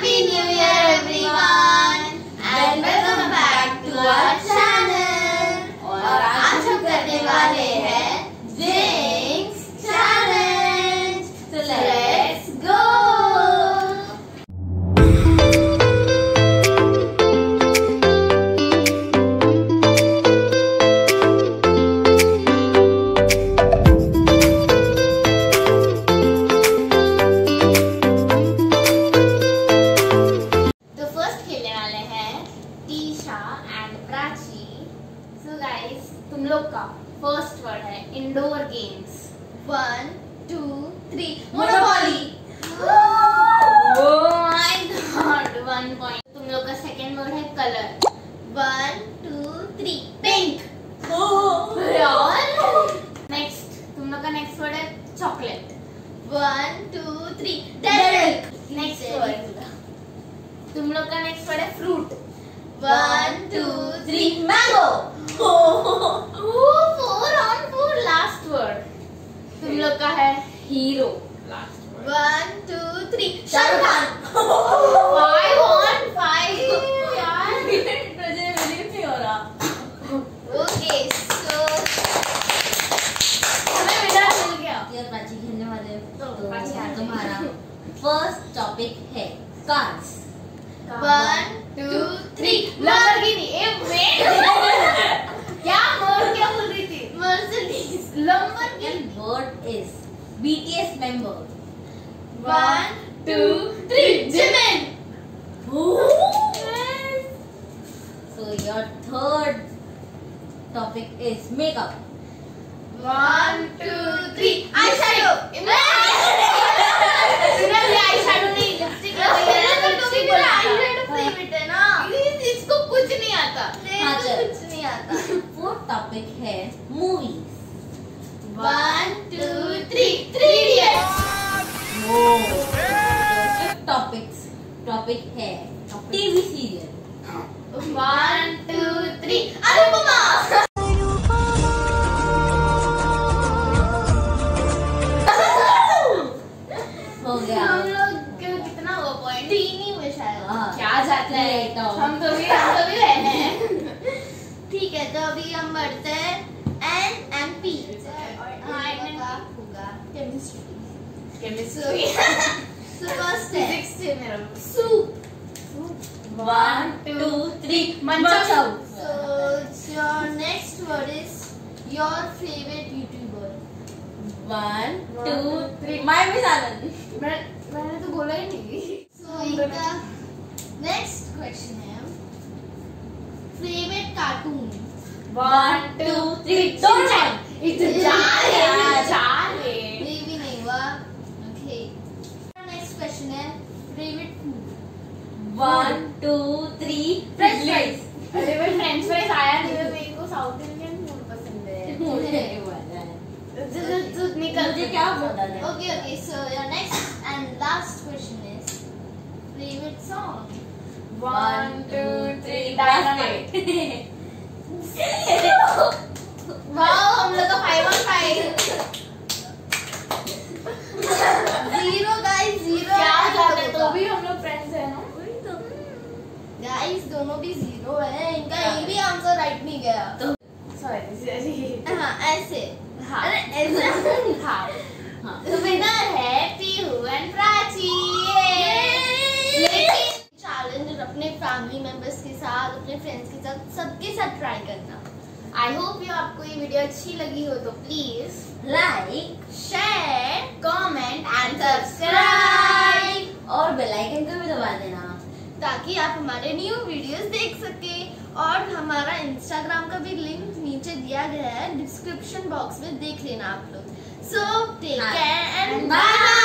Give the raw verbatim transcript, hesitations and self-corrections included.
Happy New Year everyone and welcome back to our channel. और आज हम करने वाले हैं Jinx challenge. So let's go. तुम लोग का फर्स्ट वर्ड है indoor games. One two three Monopoly. Oh my god, one point. तुम लोग का सेकंड वर्ड है colour. One two three pink. Oh यार. नेक्स्ट तुम लोग का नेक्स्ट वर्ड है chocolate. One two three devil. Next word तुम लोग का नेक्स्ट वर्ड है fruit. One two three mango. का है hero. One two three Shahrukh Khan. मुझे बिलीव नहीं हो रहा. ओके सो हमें विदा मिल गया. यार बाजी खेलने वाले तो तुम्हारा फर्स्ट टॉपिक है cars. One two three Lamborghini. क्या वर्ड क्या बोल रही थी? Mercedes. Lamborghini word is B T S member. One, two, three, Jimin. Yes. So your third topic is makeup. One, two, three, eyeshadow. Imagine. Imagine eyeshadow नहीं, lipstick लगाई है ना तो भी बोला eyeshadow favorite है ना. इसको कुछ नहीं आता. हाँ चल. कुछ नहीं आता. Fourth topic है movies. One, two, three, three years. Whoa. Fifth topics topic है T V serial. One, two, three. Anupama. हो गया. हम लोग कितना हुआ पॉइंट? तीन ही में शायद. क्या जाता है तो? हम तो भी हम तो भी रहने हैं. ठीक है तो अभी हम बढ़ते हैं N M P. Chemistry. Chemistry. So first step. Soup. One, two, three. Manchao. So your next word is your favorite YouTuber. One, two, three. My Miss Anand. मैं मैंने तो बोला ही नहीं. So इसका next question है favorite cartoon. One, two, three. Doraemon. It's a jar. One, two, three. French fries. अरे वो French fries आया नहीं तो मेरे को South Indian food पसंद है. मुझे नहीं पता है. जो जो निकल जो क्या पता है. Okay okay so your next and last question is favorite song. One, two, three. Dynamite. Wow, हम लोग तो five on five. Zero guys zero. क्या बात है तो भी हम लोग friends हैं ना. गाइस दोनों भी जीरो है. इनका ये भी आंसर राइट नहीं गया तो सॉरी. हाँ ऐसे. हाँ ऐसे. हाँ हाँ तो विनर है पीहू एंड प्राची. लेकिन चैलेंज अपने फैमिली मेंबर्स के साथ अपने फ्रेंड्स के साथ सबके साथ ट्राई करना. आई होप यू आपको ये वीडियो अच्छी लगी हो तो please like share comment and subscribe और बेल आइकन को भी दबा देना ताकि आप हमारे न्यू वीडियोस देख सके. और हमारा इंस्टाग्राम का भी लिंक नीचे दिया गया है डिस्क्रिप्शन बॉक्स में, देख लेना आप लोग. So take care and bye.